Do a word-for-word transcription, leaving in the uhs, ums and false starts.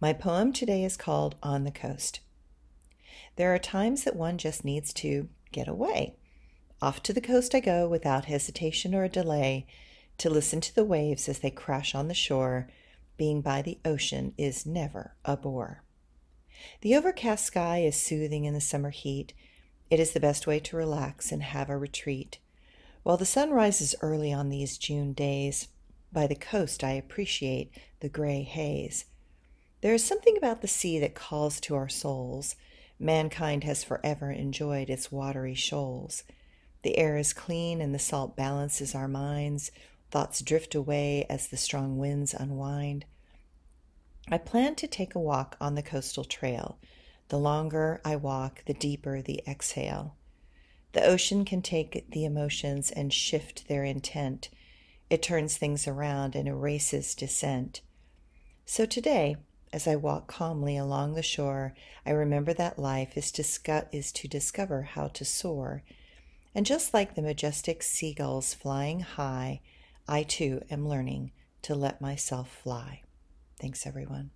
My poem today is called On the Coast. There are times that one just needs to get away. Off to the coast I go without hesitation or delay, to listen to the waves as they crash on the shore. Being by the ocean is never a bore. The overcast sky is soothing in the summer heat. It is the best way to relax and have a retreat. While the sun rises early on these June days, by the coast I appreciate the gray haze. There is something about the sea that calls to our souls. Mankind has forever enjoyed its watery shoals. The air is clean and the salt balances our minds. Thoughts drift away as the strong winds unwind. I plan to take a walk on the coastal trail. The longer I walk, the deeper the exhale. The ocean can take the emotions and shift their intent. It turns things around and erases dissent. So today, as I walk calmly along the shore, I remember that life is to, is to discover how to soar. And just like the majestic seagulls flying high, I too am learning to let myself fly. Thanks, everyone.